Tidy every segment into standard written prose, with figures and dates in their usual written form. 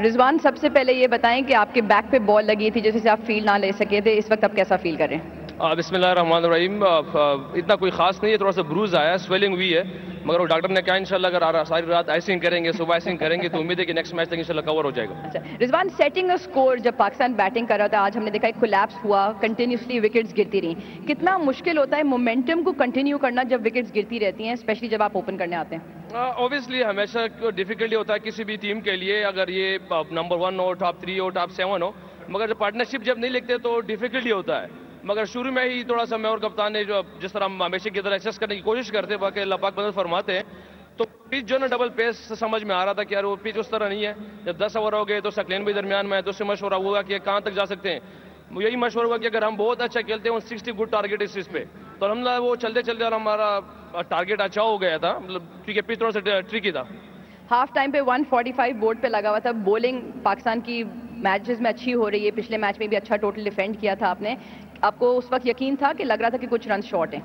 रिज़वान, सबसे पहले ये बताएं कि आपके बैक पे बॉल लगी थी जिससे आप फील ना ले सके थे, इस वक्त आप कैसा फील करें? बिस्मिल्लाहिर्रहमानिर्रहीम, इतना कोई खास नहीं है, थोड़ा सा ब्रूज आया, स्वेलिंग हुई है, मगर वो डॉक्टर ने कहा इंशाल्लाह अगर सारी रात आइसिंग करेंगे, सुबह आइसिंग करेंगे तो उम्मीद है कि नेक्स्ट मैच तक इंशाल्लाह कवर हो जाएगा। अच्छा रिज़वान, सेटिंग और स्कोर जब पाकिस्तान बैटिंग कर रहा था, आज हमने देखा एक कोलैप्स हुआ, कंटिन्यूसली विकेट्स गिरती रहीं, कितना मुश्किल होता है मोमेंटम को कंटिन्यू करना जब विकेट्स गिरती रहती हैं, स्पेशली जब आप ओपन करने आते हैं? ऑब्वियसली हमेशा डिफिकल्टी होता है किसी भी टीम के लिए, अगर ये नंबर 1 हो, टॉप 3 हो, टॉप 7 हो, मगर जब पार्टनरशिप जब नहीं लिखते तो डिफिकल्टी होता है, मगर शुरू में ही थोड़ा सा मैं और कप्तान ने जो जिस तरह हम हमेशा की तरह एडजस्ट करने की कोशिश करते हैं, बाकी अल्लाह पाक मदद फरमाते हैं, तो पिच जो ना डबल पेस समझ में आ रहा था कि यार वो पिच उस तरह नहीं है, जब 10 ओवर हो गए तो सकलेन भी दरमियान में है, तो उससे मशवरा हुआ कि कहाँ तक जा सकते हैं, यही मशवरा हुआ कि अगर हम बहुत अच्छा खेलते हैं 160 गुड टारगेट इस चीज़ पे, तो अलहमदिल्ला वो चलते चलते और हमारा टारगेट अच्छा हो गया था, मतलब क्योंकि पिच थोड़ा सा ट्रिकी था। हाफ टाइम पे 145 बोर्ड पे लगा हुआ था, बॉलिंग पाकिस्तान की मैचेस में अच्छी हो रही है, पिछले मैच में भी अच्छा टोटल डिफेंड किया था आपने, आपको उस वक्त यकीन था कि लग रहा था कि कुछ रन शॉर्ट हैं?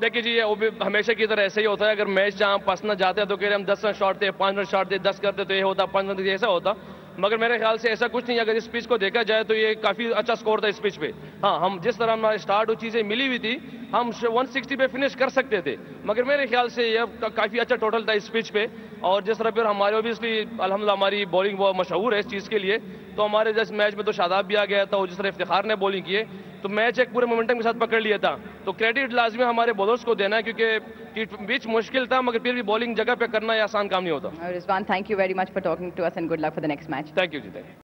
देखिए जी, ये हमेशा की तरह ऐसे ही होता है, अगर मैच जहाँ फंसना जाते हैं तो कह रहे हम 10 रन शॉर्ट थे, 5 रन शॉर्ट थे, 10 करते तो ये होता, 5 रन तो ऐसा होता, मगर मेरे ख्याल से ऐसा कुछ नहीं। अगर इस पिच को देखा जाए तो ये काफ़ी अच्छा स्कोर था इस पिच पे। हाँ, हम जिस तरह हमारे स्टार्ट वो चीज़ें मिली हुई थी, हम 160 पे फिनिश कर सकते थे, मगर मेरे ख्याल से यह काफ़ी अच्छा टोटल था इस पिच पे। और जिस तरह फिर हमारे ऑब्वियसली अल्हम्दुलिल्लाह हमारी बॉलिंग बहुत मशहूर है इस चीज़ के लिए, तो हमारे जैसे मैच में तो शादाब भी आ गया था, और जिस तरह इफ्तिखार ने बॉलिंग किए तो मैच एक पूरे मोमेंटम के साथ पकड़ लिया था, तो क्रेडिट लाजमी हमारे बॉलर्स को देना है, क्योंकि पिच मुश्किल था मगर फिर भी बॉलिंग जगह पे करना आसान काम नहीं होता। Rizwan, thank you very much for talking to us and good luck for the next match. Thank you ji, thank you.